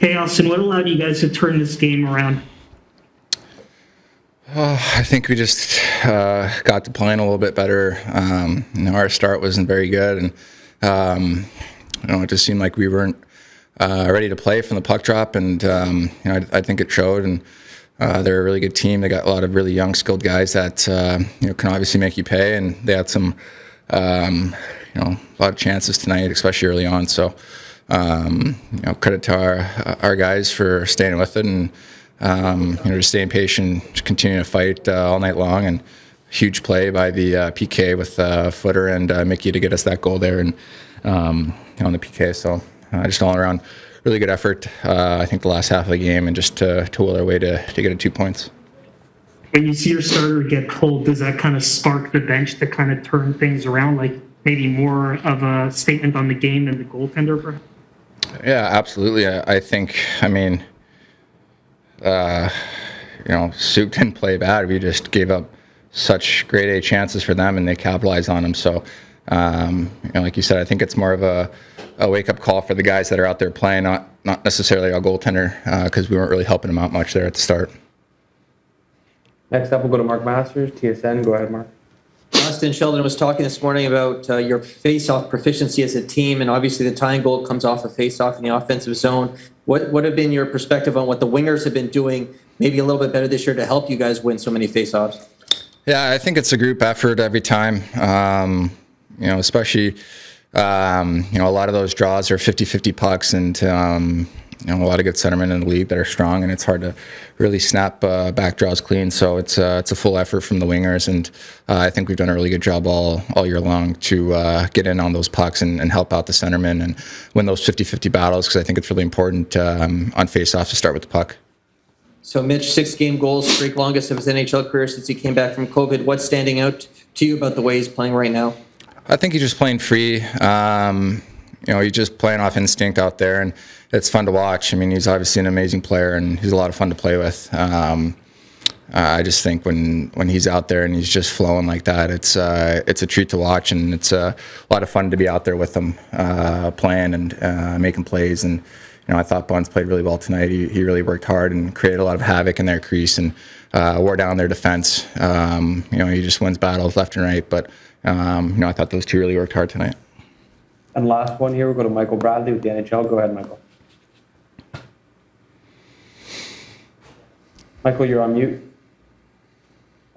Hey, Austin, what allowed you guys to turn this game around? I think we just got to playing a little bit better. You know, our start wasn't very good, and you know, it just seemed like we weren't ready to play from the puck drop. And you know, I think it showed. And they're a really good team. They got a lot of really young, skilled guys that you know, can obviously make you pay. And they had some you know, a lot of chances tonight, especially early on. So you know, credit to our guys for staying with it and you know, just staying patient, just continue to fight all night long. And huge play by the PK with Footer and Mickey to get us that goal there and on the PK. So just all around really good effort, I think, the last half of the game, and just to will our way to get a 2 points. When you see your starter get pulled, does that kind of spark the bench to kind of turn things around, like maybe more of a statement on the game than the goaltender, perhaps? Yeah, absolutely. I think, I mean, you know, Souk didn't play bad. We just gave up such grade A chances for them, and they capitalized on them. So, you know, like you said, I think it's more of a wake-up call for the guys that are out there playing, not necessarily our goaltender, because we weren't really helping them out much there at the start. Next up, we'll go to Mark Masters, TSN. Go ahead, Mark. Austin, Sheldon was talking this morning about your face-off proficiency as a team, and obviously the tying goal comes off a face-off in the offensive zone. What have been your perspective on what the wingers have been doing maybe a little bit better this year to help you guys win so many face-offs? Yeah, I think it's a group effort every time, you know, especially, you know, a lot of those draws are 50-50 pucks, and you know, a lot of good centermen in the league that are strong, and it's hard to really snap back draws clean. So it's a full effort from the wingers, and I think we've done a really good job all year long to get in on those pucks and help out the centermen and win those 50-50 battles, because I think it's really important on face-offs to start with the puck. So, Mitch, 6-game goal streak, longest of his NHL career since he came back from COVID. What's standing out to you about the way he's playing right now? I think he's just playing free. You know, he's just playing off instinct out there, and it's fun to watch. I mean, he's obviously an amazing player, and he's a lot of fun to play with. I just think when he's out there and he's just flowing like that, it's a treat to watch, and it's a lot of fun to be out there with him playing and making plays. And you know, I thought Bunts played really well tonight. He really worked hard and created a lot of havoc in their crease and wore down their defense. You know, he just wins battles left and right. But you know, I thought those two really worked hard tonight. And last one here, we'll go to Michael Bradley with the NHL. Go ahead, Michael. Michael, you're on mute.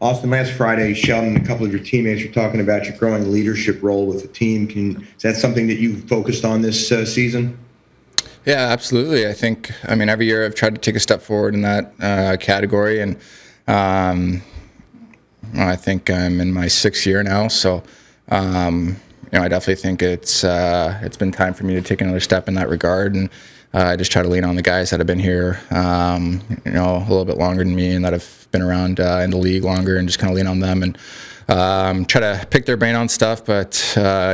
Austin, last Friday, Sheldon and a couple of your teammates were talking about your growing leadership role with the team. Is that something that you focused on this season? Yeah, absolutely. I think, I mean, every year I've tried to take a step forward in that category, and I think I'm in my 6th year now, so you know, I definitely think it's been time for me to take another step in that regard, and I just try to lean on the guys that have been here, you know, a little bit longer than me and that have been around in the league longer, and just kind of lean on them and try to pick their brain on stuff, but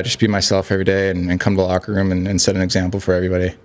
just be myself every day and come to the locker room and set an example for everybody.